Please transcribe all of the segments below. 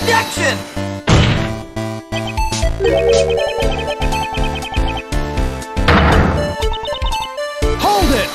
Objection! Hold it!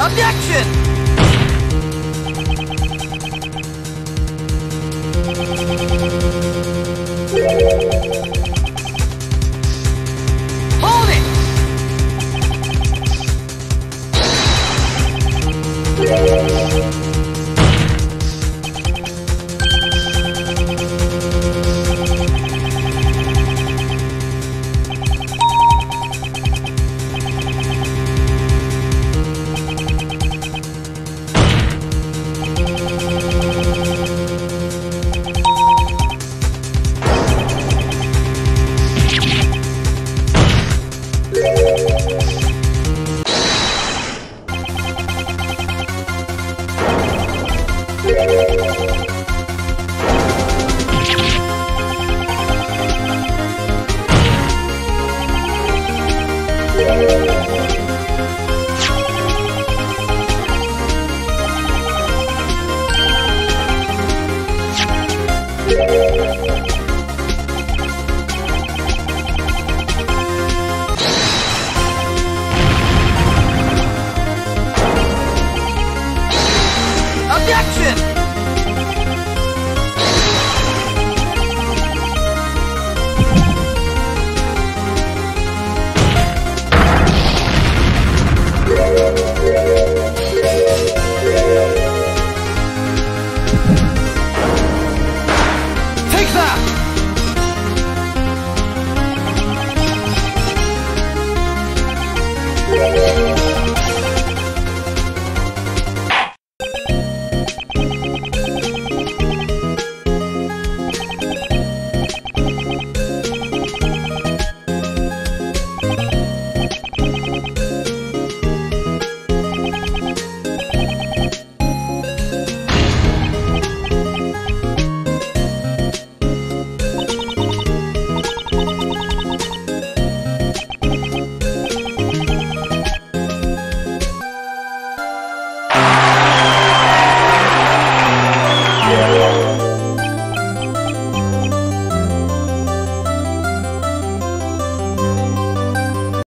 Objection! Hold it! Objection!